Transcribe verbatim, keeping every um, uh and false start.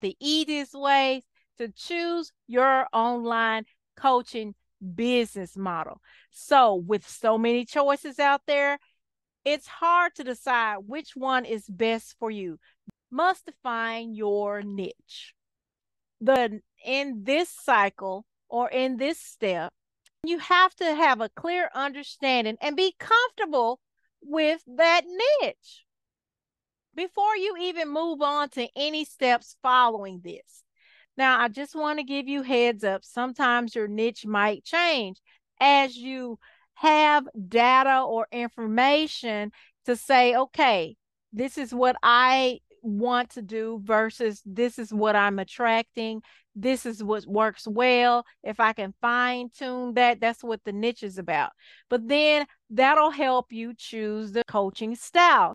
the easiest ways to choose your online coaching business model. So with so many choices out there, it's hard to decide which one is best for you. Must define your niche. The, in this cycle or in this step, you have to have a clear understanding and be comfortable with that niche before you even move on to any steps following this. Now, I just want to give you heads up. Sometimes your niche might change as you have data or information to say, okay, this is what I want to do versus this is what I'm attracting. This is what works well. If I can fine tune that, that's what the niche is about. But then that'll help you choose the coaching style.